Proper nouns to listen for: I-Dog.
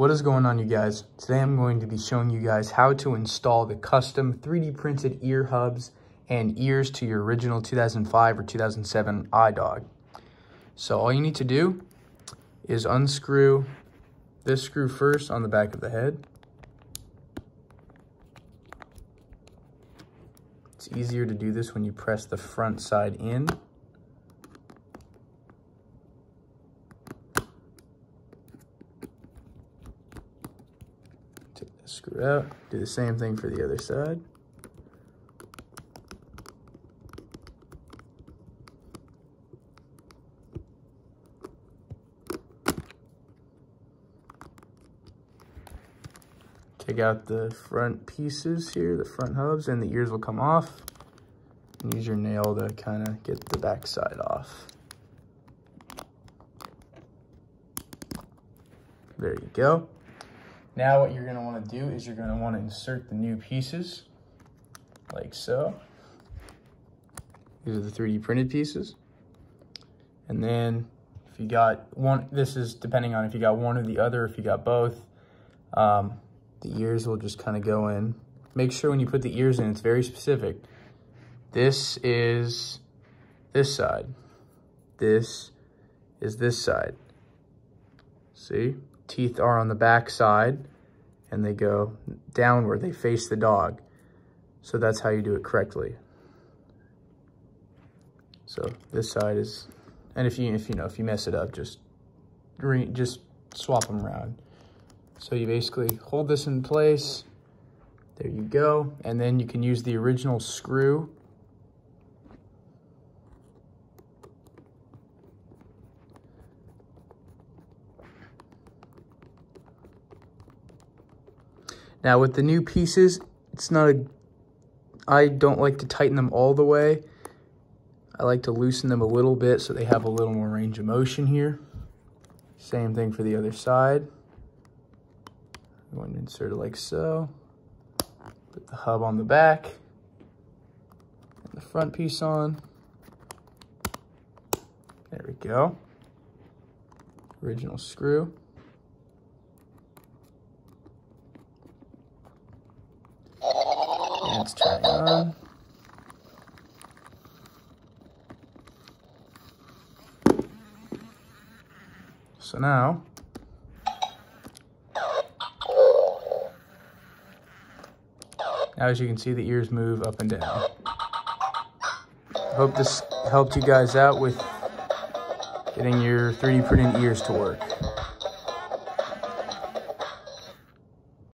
What is going on, you guys? Today I'm going to be showing you guys how to install the custom 3D printed ear hubs and ears to your original 2005 or 2007 I-Dog. So all you need to do is unscrew this screw first on the back of the head. It's easier to do this when you press the front side in. Screw out, do the same thing for the other side. Take out the front pieces here, the front hubs, and the ears will come off. And use your nail to kind of get the back side off. There you go. Now what you're going to want to do is you're going to want to insert the new pieces, like so. These are the 3D printed pieces. And then if you got one, this is depending on if you got one or the other, if you got both, the ears will just kind of go in. Make sure when you put the ears in, it's very specific. This is this side. This is this side. See? Teeth are on the back side and they go downward, they face the dog. So that's how you do it correctly. So this side is, and if you mess it up, just swap them around. So you basically hold this in place. There you go. And then you can use the original screw . Now with the new pieces, I don't like to tighten them all the way. I like to loosen them a little bit so they have a little more range of motion here. Same thing for the other side. I'm going to insert it like so. Put the hub on the back. And the front piece on. There we go. Original screw. Let's try it on. So now, as you can see, the ears move up and down. I hope this helped you guys out with getting your 3D printed ears to work.